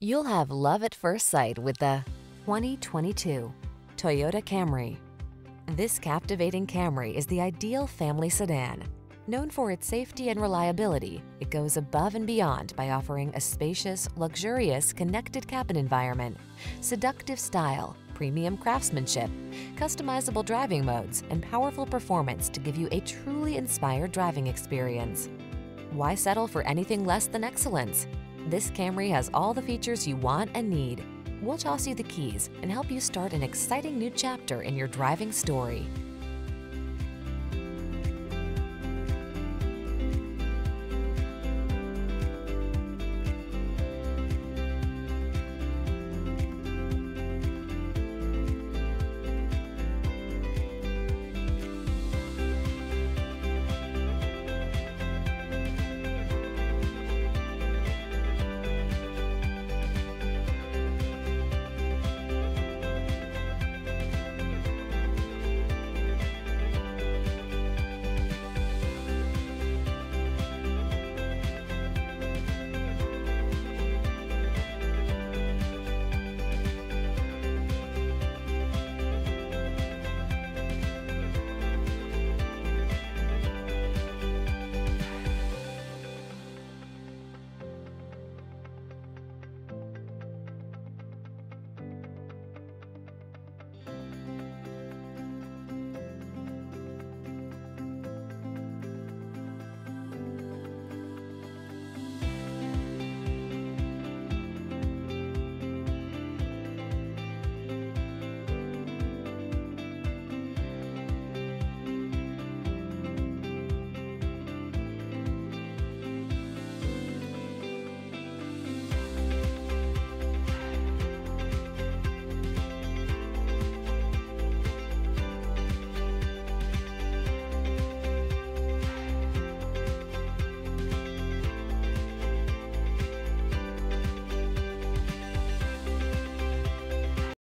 You'll have love at first sight with the 2022 Toyota Camry. This captivating Camry is the ideal family sedan. Known for its safety and reliability, it goes above and beyond by offering a spacious, luxurious, connected cabin environment, seductive style, premium craftsmanship, customizable driving modes, and powerful performance to give you a truly inspired driving experience. Why settle for anything less than excellence? This Camry has all the features you want and need. We'll toss you the keys and help you start an exciting new chapter in your driving story.